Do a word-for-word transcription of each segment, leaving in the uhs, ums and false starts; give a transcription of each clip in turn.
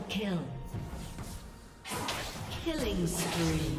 Double kill. Killing spree.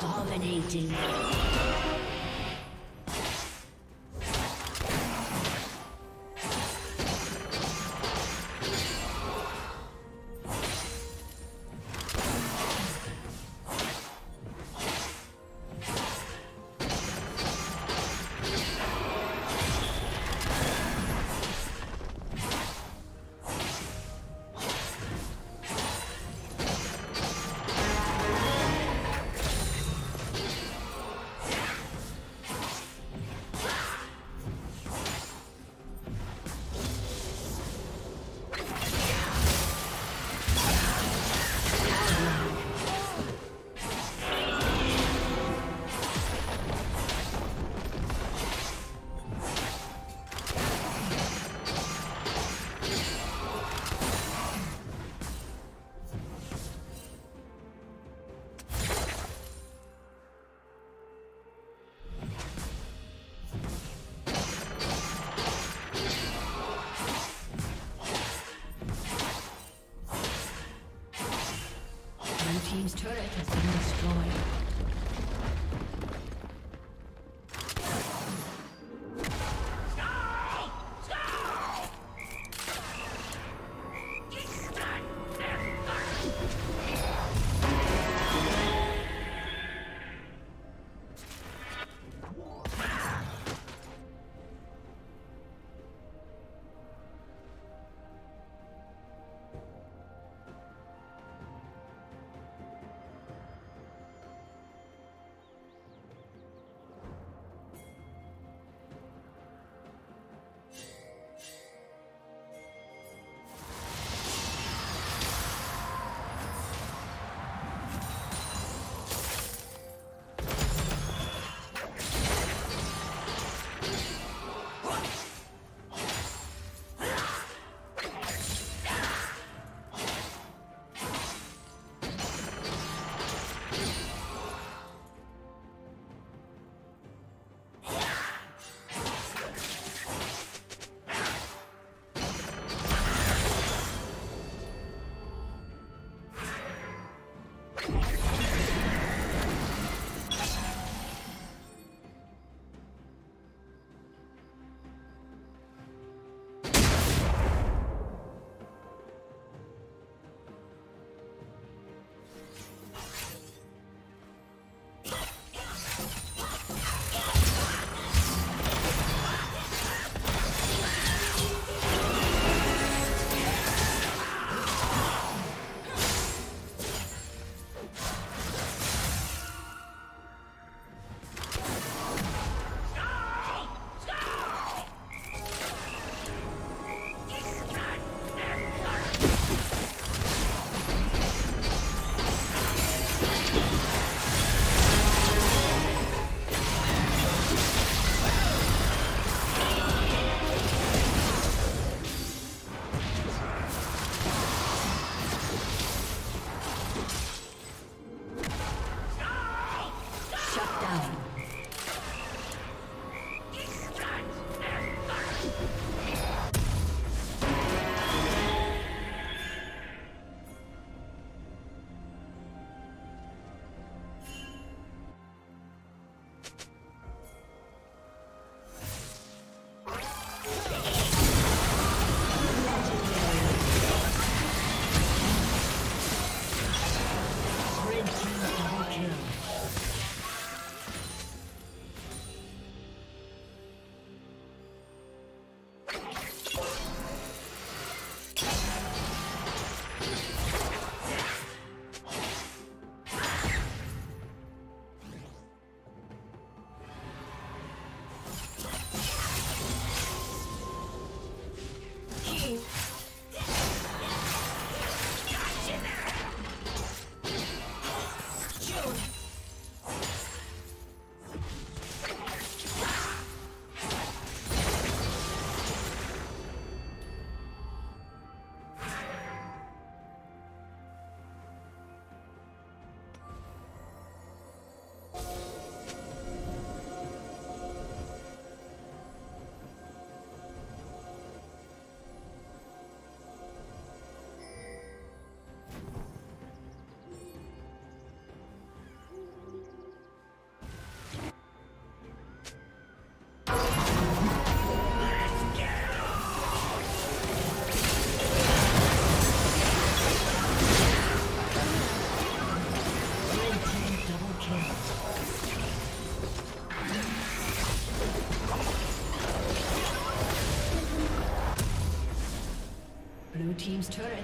Dominating. Team's turret has been destroyed.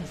has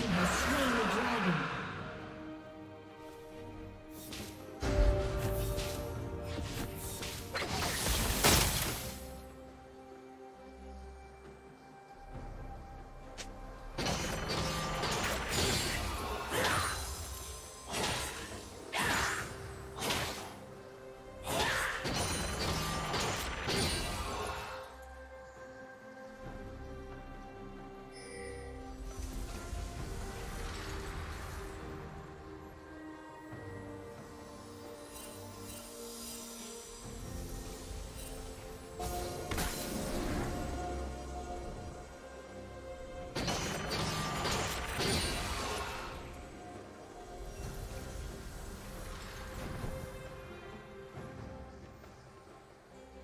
has slain the dragon.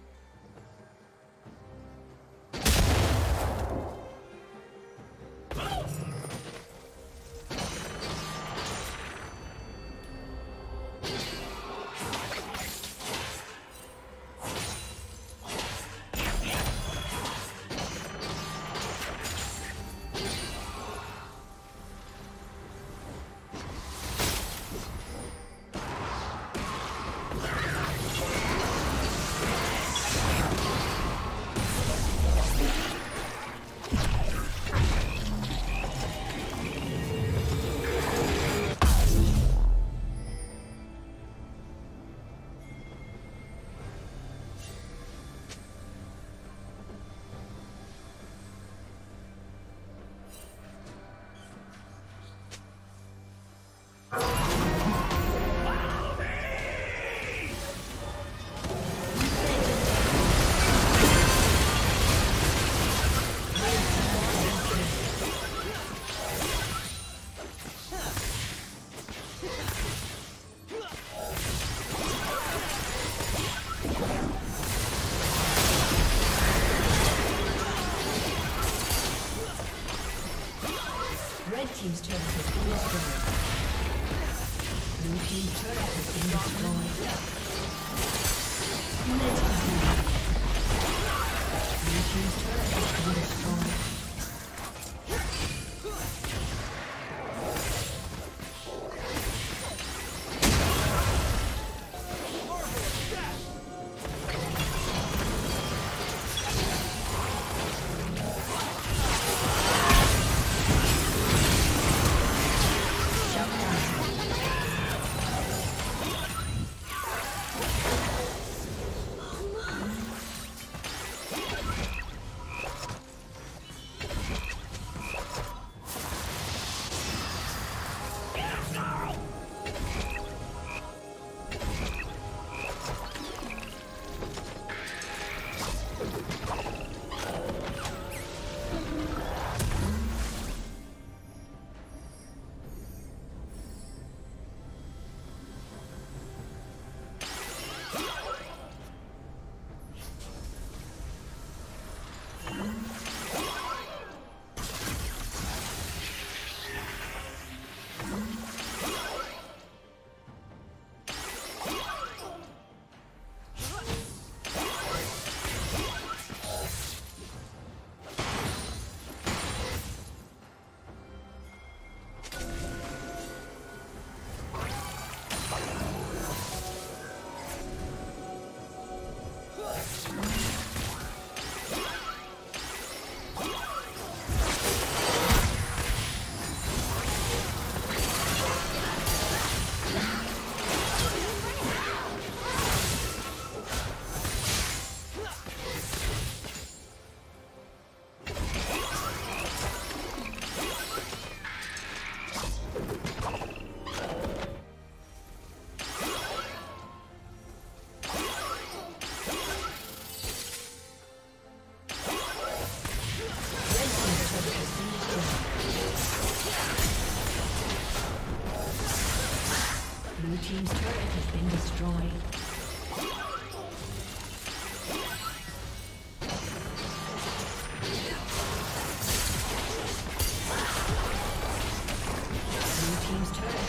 Team's turret has been destroyed. Blue team's turret has been destroyed. Let's continue. Blue team's turret has been destroyed. Team's turret has been destroyed. team's turret